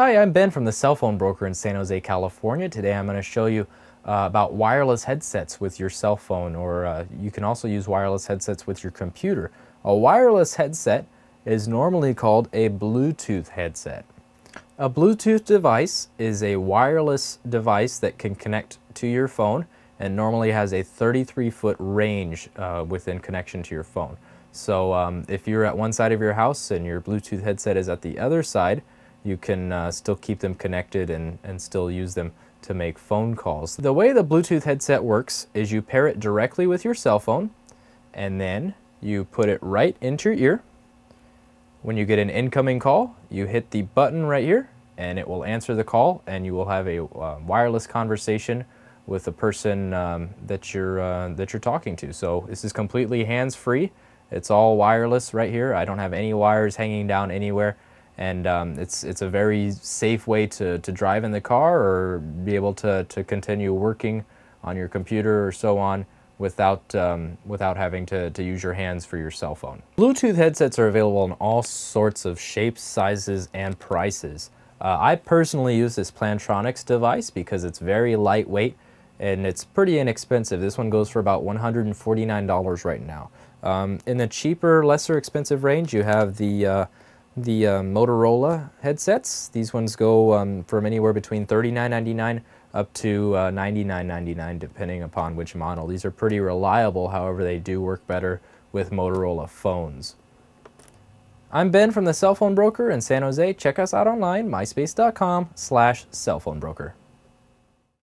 Hi, I'm Ben from The Cell Phone Broker in San Jose, California. Today I'm going to show you about wireless headsets with your cell phone, or you can also use wireless headsets with your computer. A wireless headset is normally called a Bluetooth headset. A Bluetooth device is a wireless device that can connect to your phone and normally has a 33-foot range within connection to your phone. So if you're at one side of your house and your Bluetooth headset is at the other side, you can still keep them connected and still use them to make phone calls. The way the Bluetooth headset works is you pair it directly with your cell phone and then you put it right into your ear. When you get an incoming call, you hit the button right here and it will answer the call, and you will have a wireless conversation with the person that you're talking to. So this is completely hands-free. It's all wireless right here. I don't have any wires hanging down anywhere. And it's a very safe way to drive in the car or be able to continue working on your computer or so on without, without having to use your hands for your cell phone. Bluetooth headsets are available in all sorts of shapes, sizes, and prices. I personally use this Plantronics device because it's very lightweight and it's pretty inexpensive. This one goes for about $149 right now. In the cheaper, lesser expensive range, you have the Motorola headsets. These ones go from anywhere between $39.99 up to $99.99, depending upon which model. These are pretty reliable, however they do work better with Motorola phones. I'm Ben from The Cell Phone Broker in San Jose. Check us out online, myspace.com/cellphonebroker.